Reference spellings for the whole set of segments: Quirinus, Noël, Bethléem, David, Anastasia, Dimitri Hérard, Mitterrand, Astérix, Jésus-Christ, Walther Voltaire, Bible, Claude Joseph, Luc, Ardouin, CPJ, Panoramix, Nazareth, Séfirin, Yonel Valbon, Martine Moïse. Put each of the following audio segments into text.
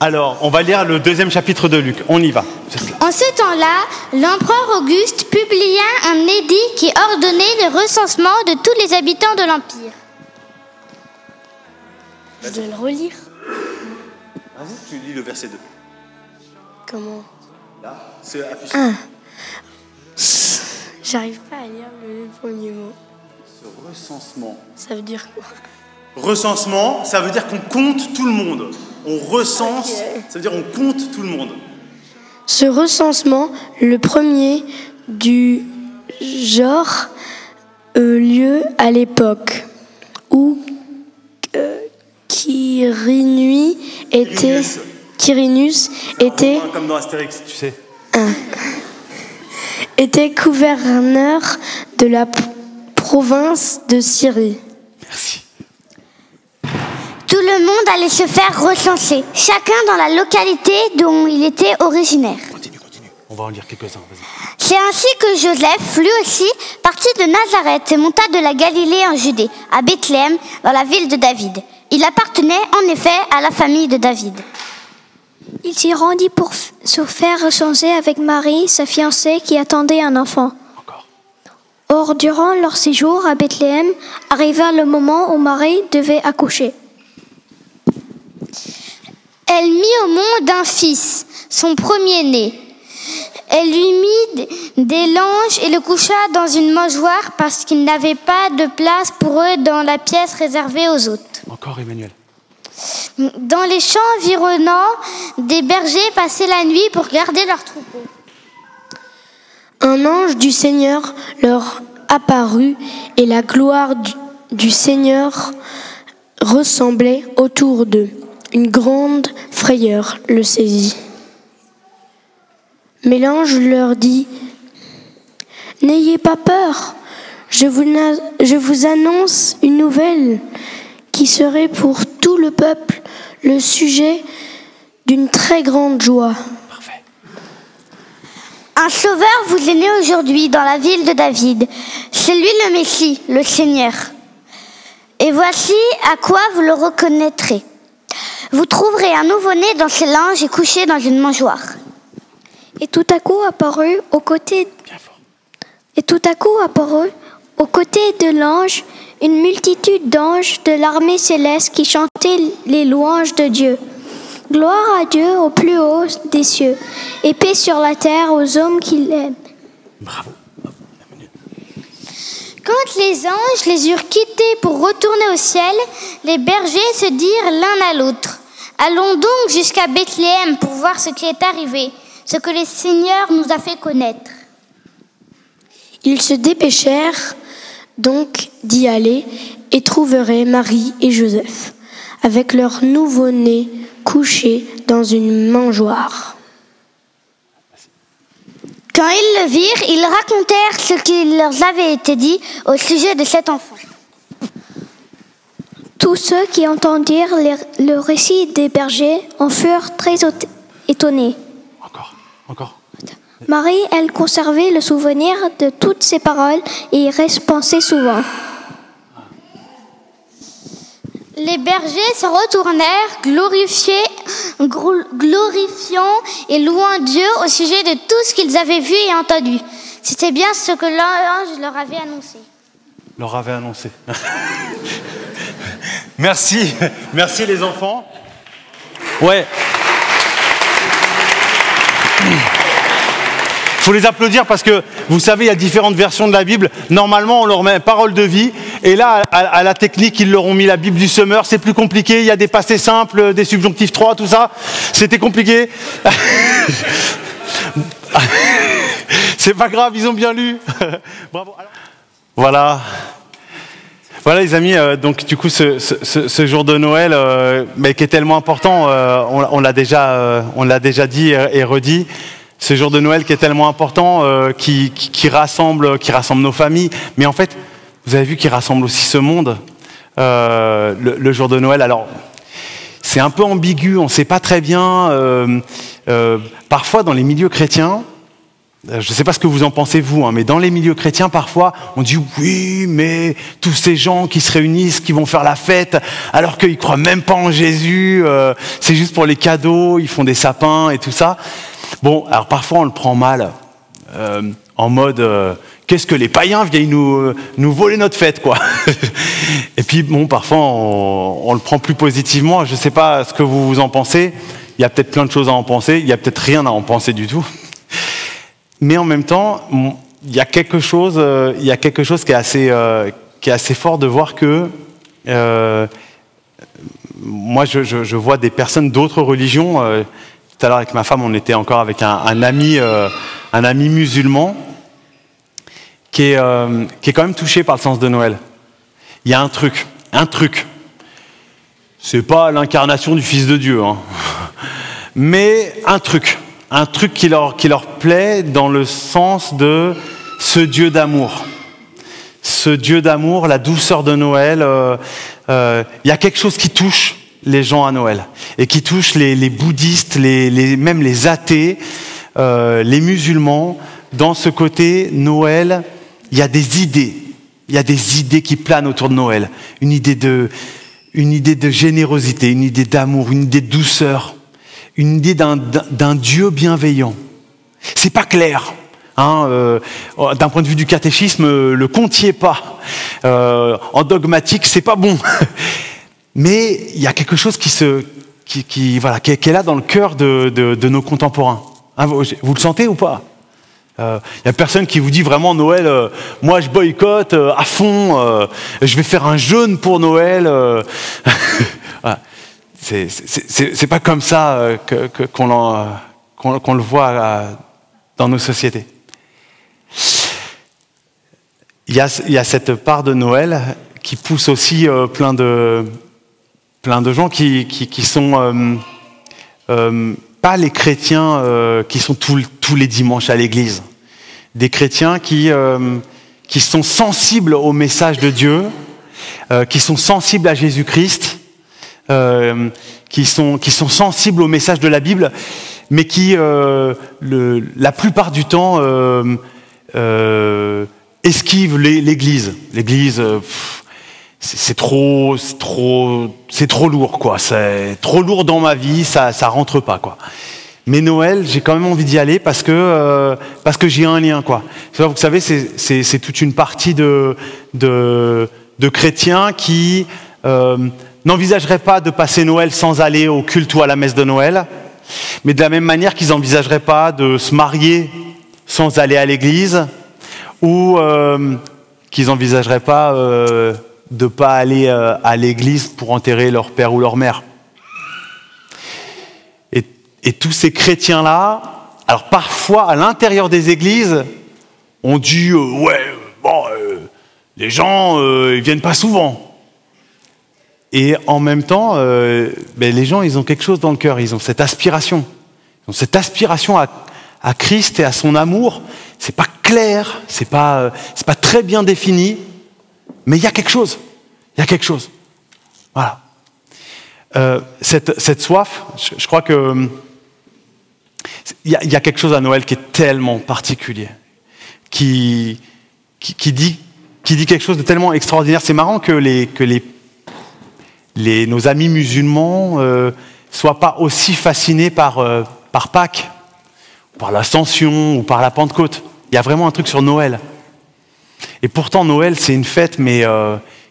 Alors, on va lire le deuxième chapitre de Luc. On y va. En ce temps-là, l'empereur Auguste publia un édit qui ordonnait le recensement de tous les habitants de l'Empire. Je dois le relire. Tu lis le verset 2. Comment? Là, c'est affiché. J'arrive pas à lire le premier mot. Ce recensement. Ça veut dire quoi? Recensement, ça veut dire qu'on compte tout le monde. On recense, okay. Ça veut dire on compte tout le monde. Ce recensement, le premier du genre, eut lieu à l'époque où Quirinus était, comme dans Astérix, tu sais. Était gouverneur de la province de Syrie. Merci. Tout le monde allait se faire recenser, chacun dans la localité dont il était originaire. Continue, on va en lire quelques-uns, vas-y. C'est ainsi que Joseph, lui aussi, partit de Nazareth et monta de la Galilée en Judée, à Bethléem, dans la ville de David. Il appartenait en effet à la famille de David. Il s'y rendit pour se faire recenser avec Marie, sa fiancée, qui attendait un enfant. Or, durant leur séjour à Bethléem, arriva le moment où Marie devait accoucher. Elle mit au monde un fils, son premier-né. Elle lui mit des langes et le coucha dans une mangeoire parce qu'il n'avait pas de place pour eux dans la pièce réservée aux autres. Encore Emmanuel. Dans les champs environnants, des bergers passaient la nuit pour garder leurs troupeaux. Un ange du Seigneur leur apparut et la gloire du Seigneur ressemblait autour d'eux. Une grande frayeur le saisit. Mais l'ange leur dit, « N'ayez pas peur, je vous annonce une nouvelle qui serait pour tout le peuple le sujet d'une très grande joie. » Parfait. Un sauveur vous est né aujourd'hui dans la ville de David. C'est lui le Messie, le Seigneur. Et voici à quoi vous le reconnaîtrez. Vous trouverez un nouveau-né dans ses langes et couché dans une mangeoire. Et tout à coup apparut aux côtés de l'ange une multitude d'anges de l'armée céleste qui chantaient les louanges de Dieu. Gloire à Dieu au plus haut des cieux, et paix sur la terre aux hommes qui l'aiment. Bravo. Quand les anges les eurent quittés pour retourner au ciel, les bergers se dirent l'un à l'autre, « Allons donc jusqu'à Bethléem pour voir ce qui est arrivé, ce que le Seigneur nous a fait connaître. » Ils se dépêchèrent donc d'y aller et trouveraient Marie et Joseph, avec leur nouveau-né couché dans une mangeoire. Quand ils le virent, ils racontèrent ce qui leur avait été dit au sujet de cet enfant. Tous ceux qui entendirent le récit des bergers en furent très étonnés. Encore. Marie, elle conservait le souvenir de toutes ces paroles et y repensait souvent. Les bergers se retournèrent, glorifiant et louant Dieu au sujet de tout ce qu'ils avaient vu et entendu. C'était bien ce que l'ange leur avait annoncé. Merci les enfants. Ouais. Faut les applaudir parce que vous savez, il y a différentes versions de la Bible. Normalement, on leur met parole de vie. Et là, à la technique, ils leur ont mis la Bible du Semeur. C'est plus compliqué. Il y a des passés simples, des subjonctifs 3, tout ça. C'était compliqué. C'est pas grave, ils ont bien lu. Bravo. Voilà. Voilà les amis, donc du coup ce jour de Noël mais qui est tellement important, on l'a déjà dit et redit, ce jour de Noël qui est tellement important, qui rassemble nos familles, mais en fait, vous avez vu qu'il rassemble aussi ce monde, le jour de Noël. Alors, c'est un peu ambigu, on ne sait pas très bien, parfois dans les milieux chrétiens, Je ne sais pas ce que vous en pensez, vous, hein, mais dans les milieux chrétiens, parfois, on dit « Oui, mais tous ces gens qui se réunissent, qui vont faire la fête, alors qu'ils ne croient même pas en Jésus, c'est juste pour les cadeaux, ils font des sapins et tout ça. » Bon, alors parfois, on le prend mal, en mode « Qu'est-ce que les païens viennent nous voler notre fête, quoi ?» Et puis, bon, parfois, on le prend plus positivement. Je ne sais pas ce que vous en pensez. Il y a peut-être plein de choses à en penser. Il n'y a peut-être rien à en penser du tout. Mais en même temps, il y a quelque chose qui est assez fort de voir que moi, je vois des personnes d'autres religions. Tout à l'heure, avec ma femme, on était encore avec un ami musulman qui est quand même touché par le sens de Noël. Il y a un truc. C'est pas l'incarnation du Fils de Dieu, hein. Mais un truc qui leur plaît dans le sens de ce Dieu d'amour. Ce Dieu d'amour, la douceur de Noël, y a quelque chose qui touche les gens à Noël, et qui touche les bouddhistes, même les athées, les musulmans. Dans ce côté Noël, il y a des idées. Il y a des idées qui planent autour de Noël. Une idée de générosité, une idée d'amour, une idée de douceur. Une idée d'un Dieu bienveillant. C'est pas clair, hein, d'un point de vue du catéchisme, le compte y est pas. En dogmatique, c'est pas bon. Mais il y a quelque chose qui est là dans le cœur de nos contemporains. Hein, vous le sentez ou pas? Il n'y a personne qui vous dit vraiment Noël, moi je boycotte à fond, je vais faire un jeûne pour Noël. Voilà. C'est pas comme ça qu'on le voit dans nos sociétés. Il y a cette part de Noël qui pousse aussi plein de gens qui sont pas les chrétiens qui sont tous les dimanches à l'église. Des chrétiens qui sont sensibles au message de Dieu, qui sont sensibles à Jésus-Christ, qui sont sensibles au message de la Bible, mais qui, la plupart du temps, esquivent l'Église. L'Église, c'est trop lourd, quoi. C'est trop lourd dans ma vie, ça rentre pas, quoi. Mais Noël, j'ai quand même envie d'y aller parce que j'ai un lien, quoi. Vous savez, c'est toute une partie de chrétiens qui n'envisageraient pas de passer Noël sans aller au culte ou à la messe de Noël, mais de la même manière qu'ils n'envisageraient pas de se marier sans aller à l'église, ou qu'ils n'envisageraient pas de ne pas aller à l'église pour enterrer leur père ou leur mère. Et tous ces chrétiens-là, alors parfois à l'intérieur des églises, on dit « Ouais, bon, les gens, ils ne viennent pas souvent ». Et en même temps, les gens, ils ont quelque chose dans le cœur, ils ont cette aspiration. Ils ont cette aspiration à Christ et à son amour. C'est pas clair, c'est pas très bien défini, mais il y a quelque chose. Il y a quelque chose. Voilà. Cette soif, je crois que il y a quelque chose à Noël qui est tellement particulier, qui dit quelque chose de tellement extraordinaire. C'est marrant que nos amis musulmans soient pas aussi fascinés par Pâques, par l'Ascension ou par la Pentecôte. Il y a vraiment un truc sur Noël. Et pourtant, Noël, c'est une fête, mais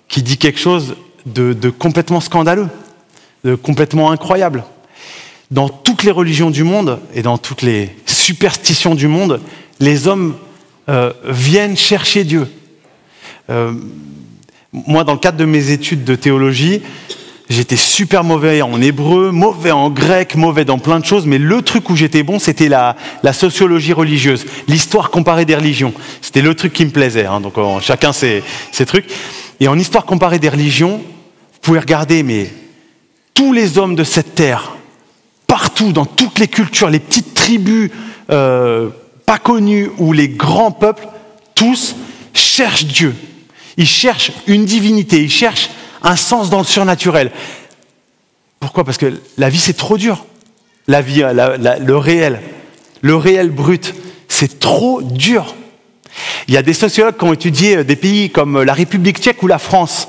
qui dit quelque chose de complètement scandaleux, de complètement incroyable. Dans toutes les religions du monde et dans toutes les superstitions du monde, les hommes viennent chercher Dieu. Moi, dans le cadre de mes études de théologie, j'étais super mauvais en hébreu, mauvais en grec, mauvais dans plein de choses, mais le truc où j'étais bon, c'était la sociologie religieuse, l'histoire comparée des religions. C'était le truc qui me plaisait, hein, donc chacun ses trucs. Et en histoire comparée des religions, vous pouvez regarder, mais tous les hommes de cette terre, partout, dans toutes les cultures, les petites tribus pas connues ou les grands peuples, tous cherchent Dieu. Ils cherchent une divinité, ils cherchent un sens dans le surnaturel. Pourquoi? Parce que la vie, c'est trop dur. Le réel brut, C'est trop dur. Il y a des sociologues qui ont étudié des pays comme la République tchèque ou la France.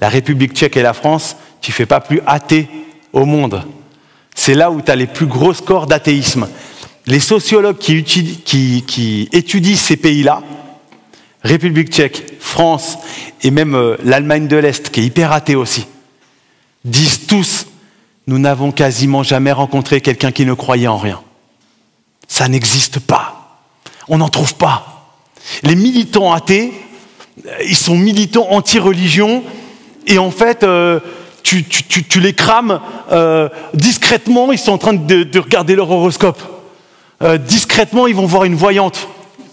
La République tchèque et la France, tu ne fais pas plus athée au monde. C'est là où tu as les plus gros scores d'athéisme. Les sociologues qui étudient ces pays-là, République tchèque, France et même l'Allemagne de l'Est, qui est hyper athée aussi, disent tous, nous n'avons quasiment jamais rencontré quelqu'un qui ne croyait en rien. Ça n'existe pas. On n'en trouve pas. Les militants athées, ils sont militants anti-religion et en fait, tu les crames discrètement, ils sont en train de regarder leur horoscope. Discrètement, ils vont voir une voyante.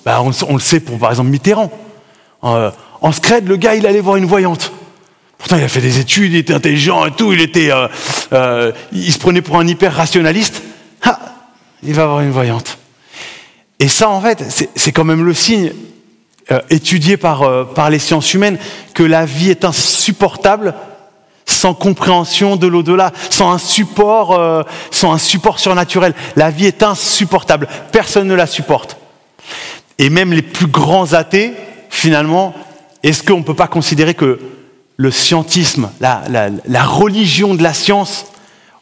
Bah, on le sait pour, par exemple, Mitterrand. En scred, le gars, il allait voir une voyante. Pourtant, il a fait des études, il était intelligent et tout, il se prenait pour un hyper-rationaliste. Ah, il va voir une voyante. Et ça, en fait, c'est quand même le signe étudié par les sciences humaines que la vie est insupportable sans compréhension de l'au-delà, sans un support surnaturel. La vie est insupportable, personne ne la supporte. Et même les plus grands athées, finalement, est-ce qu'on ne peut pas considérer que le scientisme, la religion de la science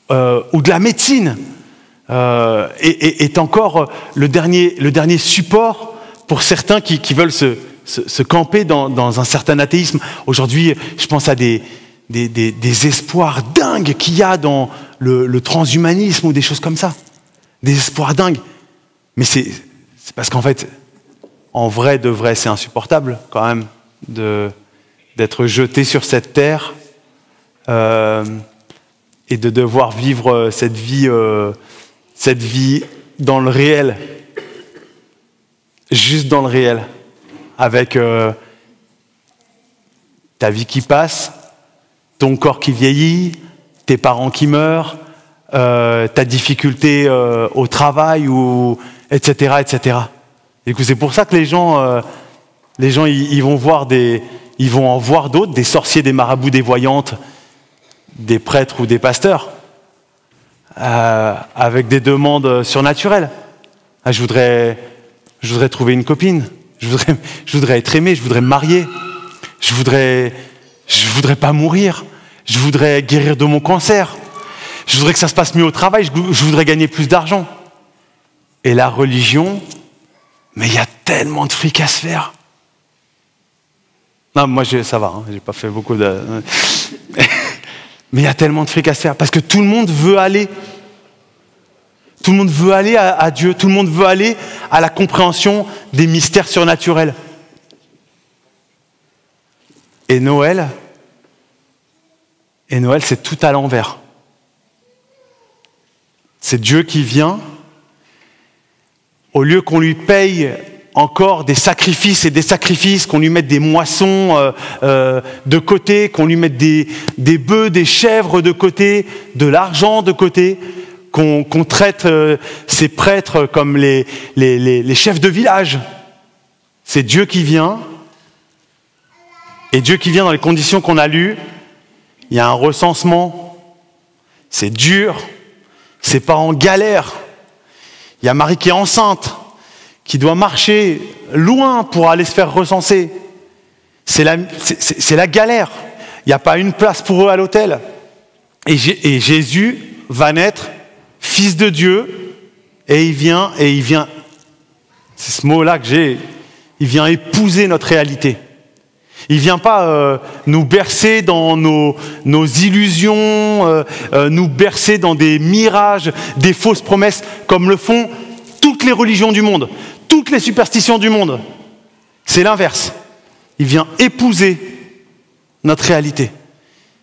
ou de la médecine est encore le dernier support pour certains qui veulent se camper dans un certain athéisme. Aujourd'hui, je pense à des espoirs dingues qu'il y a dans le transhumanisme ou des choses comme ça. Des espoirs dingues. Mais c'est parce qu'en fait, en vrai, de vrai, c'est insupportable quand même d'être jeté sur cette terre et de devoir vivre cette vie dans le réel. Juste dans le réel. Avec ta vie qui passe, ton corps qui vieillit, tes parents qui meurent, ta difficulté au travail, etc., etc. Et c'est pour ça que les gens ils vont en voir d'autres, des sorciers, des marabouts, des voyantes, des prêtres ou des pasteurs, avec des demandes surnaturelles. Ah, je voudrais trouver une copine, je voudrais être aimé, je voudrais me marier, je voudrais pas mourir, je voudrais guérir de mon cancer, je voudrais que ça se passe mieux au travail, je voudrais gagner plus d'argent. Et la religion, mais il y a tellement de fric à se faire. Non, moi ça va, hein, j'ai pas fait beaucoup de... Mais il y a tellement de fric à se faire, parce que tout le monde veut aller. Tout le monde veut aller à Dieu, tout le monde veut aller à la compréhension des mystères surnaturels. Et Noël, c'est tout à l'envers. C'est Dieu qui vient, au lieu qu'on lui paye encore des sacrifices et des sacrifices, qu'on lui mette des moissons de côté, qu'on lui mette des bœufs, des chèvres de côté, de l'argent de côté, qu'on traite ces prêtres comme les chefs de village. C'est Dieu qui vient. Et Dieu qui vient dans les conditions qu'on a lues, il y a un recensement, c'est dur, c'est pas en galère. Il y a Marie qui est enceinte, qui doit marcher loin pour aller se faire recenser. C'est la galère, il n'y a pas une place pour eux à l'hôtel. Et Jésus va naître, fils de Dieu, et il vient, c'est ce mot-là que j'ai, il vient épouser notre réalité. Il ne vient pas nous bercer dans nos illusions, nous bercer dans des mirages, des fausses promesses, comme le font toutes les religions du monde, toutes les superstitions du monde. C'est l'inverse. Il vient épouser notre réalité.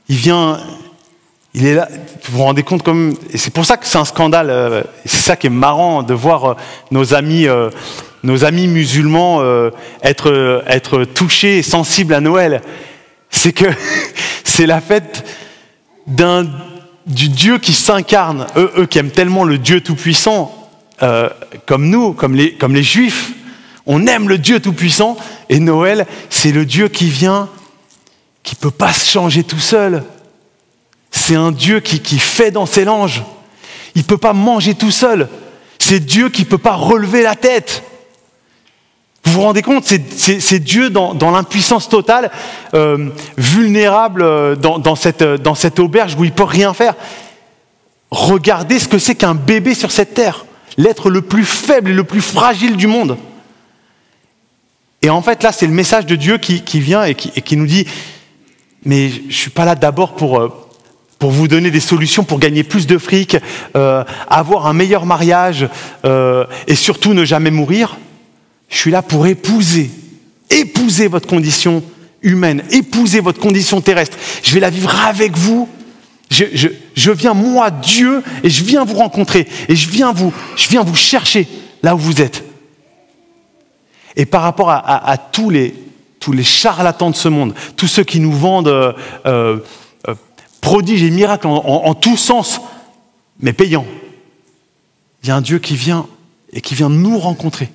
Il est là, vous vous rendez compte quand même, et c'est pour ça que c'est un scandale, c'est ça qui est marrant de voir nos amis musulmans être touchés et sensibles à Noël. C'est que c'est la fête du Dieu qui s'incarne. Eux qui aiment tellement le Dieu Tout-Puissant, comme nous, comme les Juifs. On aime le Dieu Tout-Puissant, et Noël, c'est le Dieu qui vient, qui ne peut pas se changer tout seul. C'est un Dieu qui fait danser l'ange. Il ne peut pas manger tout seul. C'est Dieu qui ne peut pas relever la tête. Vous vous rendez compte, c'est Dieu dans l'impuissance totale, vulnérable dans cette auberge où il ne peut rien faire. Regardez ce que c'est qu'un bébé sur cette terre, l'être le plus faible et le plus fragile du monde. Et en fait, là, c'est le message de Dieu qui vient et qui nous dit « Mais je ne suis pas là d'abord pour vous donner des solutions pour gagner plus de fric, avoir un meilleur mariage et surtout ne jamais mourir. Je suis là pour épouser votre condition humaine, épouser votre condition terrestre. Je vais la vivre avec vous. Je viens, moi, Dieu, et je viens vous rencontrer. Et je viens vous chercher là où vous êtes. » Et par rapport à tous les charlatans de ce monde, tous ceux qui nous vendent prodiges et miracles en tous sens, mais payants, il y a un Dieu qui vient et qui vient nous rencontrer.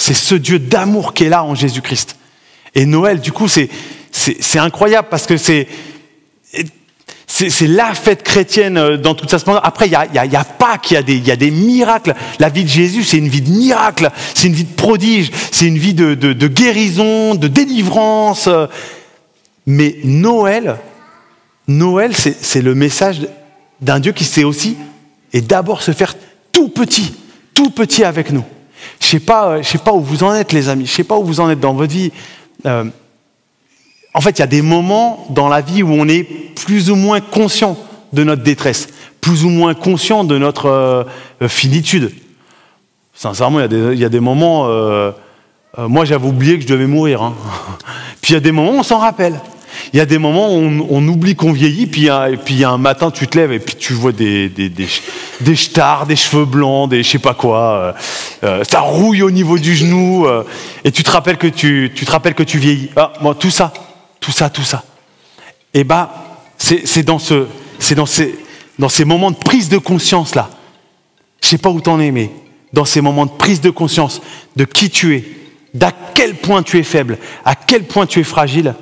C'est ce Dieu d'amour qui est là en Jésus-Christ. Et Noël, du coup, c'est incroyable parce que c'est la fête chrétienne dans toute sa splendeur. Après, il y a Pâques, il y a des miracles. La vie de Jésus, c'est une vie de miracle, c'est une vie de prodige, c'est une vie de guérison, de délivrance. Mais Noël, c'est le message d'un Dieu qui sait aussi et d'abord se faire tout petit avec nous. Je sais pas où vous en êtes, les amis. Je sais pas où vous en êtes dans votre vie. En fait, il y a des moments dans la vie où on est plus ou moins conscient de notre détresse, plus ou moins conscient de notre finitude. Sincèrement, il y a des moments... moi, j'avais oublié que je devais mourir. Hein. Puis il y a des moments où on s'en rappelle. Il y a des moments où on oublie qu'on vieillit, puis il y a un matin, tu te lèves et puis tu vois des ch'tards, des cheveux blancs, des je sais pas quoi. Ça rouille au niveau du genou et tu te rappelles que tu vieillis. Ah, moi, tout ça. Et c'est dans ces moments de prise de conscience là. Je sais pas où t'en es, mais dans ces moments de prise de conscience de qui tu es, d'à quel point tu es faible, à quel point tu es fragile,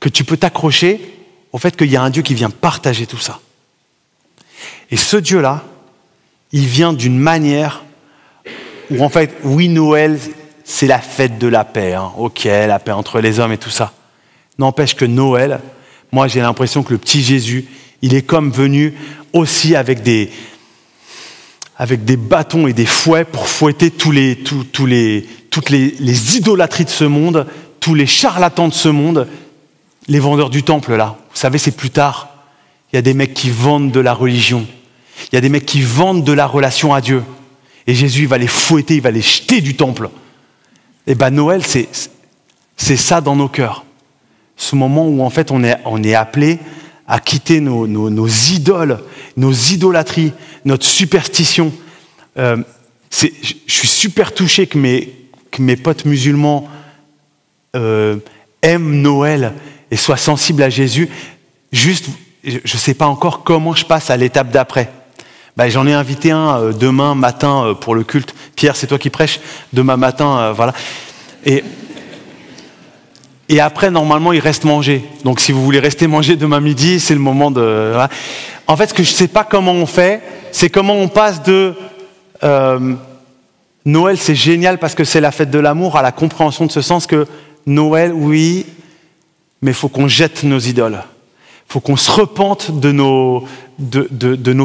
que tu peux t'accrocher au fait qu'il y a un Dieu qui vient partager tout ça. Et ce Dieu-là, il vient d'une manière où, en fait, oui, Noël, c'est la fête de la paix. Hein. Ok, la paix entre les hommes et tout ça. N'empêche que Noël, moi, j'ai l'impression que le petit Jésus, il est comme venu aussi avec des bâtons et des fouets pour fouetter toutes les idolâtries de ce monde, tous les charlatans de ce monde, les vendeurs du temple, là, vous savez, c'est plus tard. Il y a des mecs qui vendent de la religion. Il y a des mecs qui vendent de la relation à Dieu. Et Jésus, il va les fouetter, il va les jeter du temple. Et bien, Noël, c'est ça dans nos cœurs. Ce moment où, en fait, on est appelé à quitter nos idoles, nos idolâtries, notre superstition. Je suis super touché que mes potes musulmans aiment Noël et sois sensible à Jésus. Juste, je ne sais pas encore comment je passe à l'étape d'après. Ben, j'en ai invité un demain matin pour le culte. Pierre, c'est toi qui prêches demain matin, voilà. Et après, normalement, il reste manger. Donc, si vous voulez rester manger demain midi, c'est le moment de... Voilà. En fait, ce que je ne sais pas comment on fait, c'est comment on passe de... Noël, c'est génial parce que c'est la fête de l'amour, à la compréhension de ce sens que Noël, oui... Mais il faut qu'on jette nos idoles. Il faut qu'on se repente de nos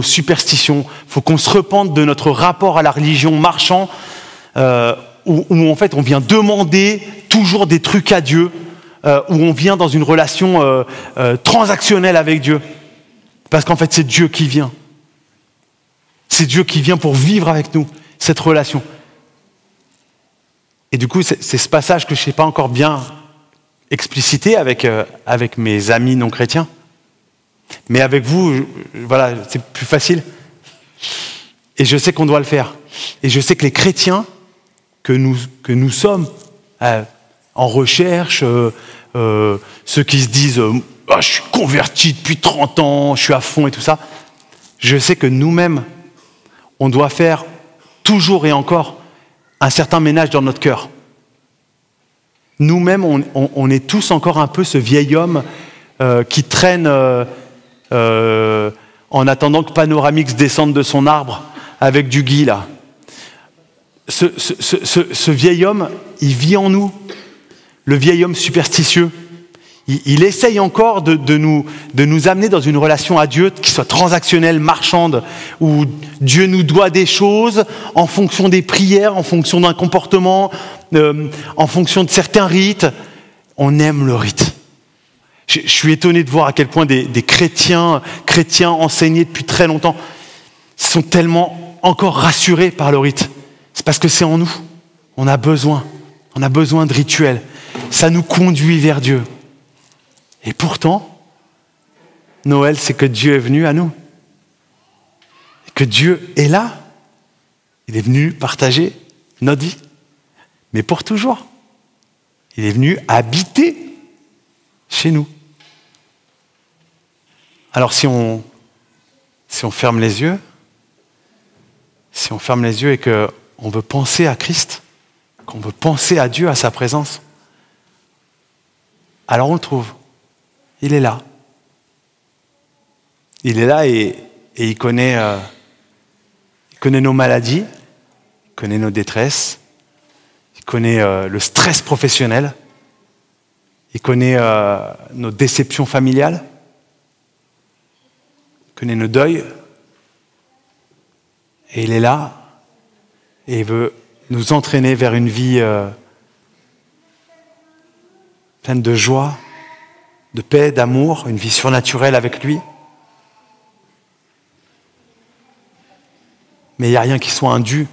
superstitions. Il faut qu'on se repente de notre rapport à la religion marchand, où en fait on vient demander toujours des trucs à Dieu, où on vient dans une relation transactionnelle avec Dieu. Parce qu'en fait c'est Dieu qui vient. C'est Dieu qui vient pour vivre avec nous cette relation. Et du coup c'est ce passage que je ne sais pas encore bien explicité avec mes amis non chrétiens. Mais avec vous, voilà, c'est plus facile. Et je sais qu'on doit le faire. Et je sais que les chrétiens que nous sommes en recherche, ceux qui se disent « Ah, je suis converti depuis 30 ans, je suis à fond et tout ça », je sais que nous-mêmes, on doit faire toujours et encore un certain ménage dans notre cœur. Nous-mêmes, on est tous encore un peu ce vieil homme qui traîne en attendant que Panoramix descende de son arbre avec du gui, là. ce vieil homme, il vit en nous. Le vieil homme superstitieux. Il essaye encore de nous amener dans une relation à Dieu qui soit transactionnelle, marchande, où Dieu nous doit des choses en fonction des prières, en fonction d'un comportement, en fonction de certains rites. On aime le rite. Je suis étonné de voir à quel point des chrétiens enseignés depuis très longtemps sont tellement encore rassurés par le rite. C'est parce que c'est en nous. On a besoin de rituels. Ça nous conduit vers Dieu. Et pourtant, Noël, c'est que Dieu est venu à nous. Et que Dieu est là. Il est venu partager notre vie, mais pour toujours. Il est venu habiter chez nous. Alors si on ferme les yeux, et qu'on veut penser à Christ, qu'on veut penser à Dieu, à sa présence, alors on le trouve. Il est là. Il est là et il connaît nos maladies, il connaît nos détresses, il connaît le stress professionnel, il connaît nos déceptions familiales, il connaît nos deuils. Et il est là et il veut nous entraîner vers une vie pleine de joie, de paix, d'amour, une vie surnaturelle avec lui. Mais il n'y a rien qui soit indu.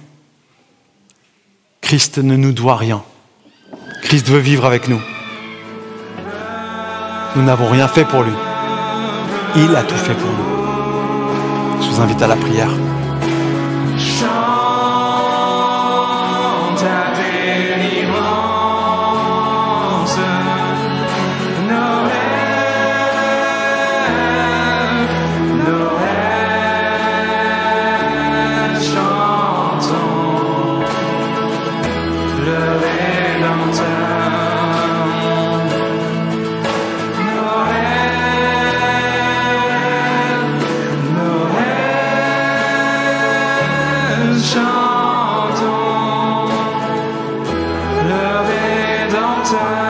Christ ne nous doit rien. Christ veut vivre avec nous. Nous n'avons rien fait pour lui. Il a tout fait pour nous. Je vous invite à la prière. Chantons le Rédempteur.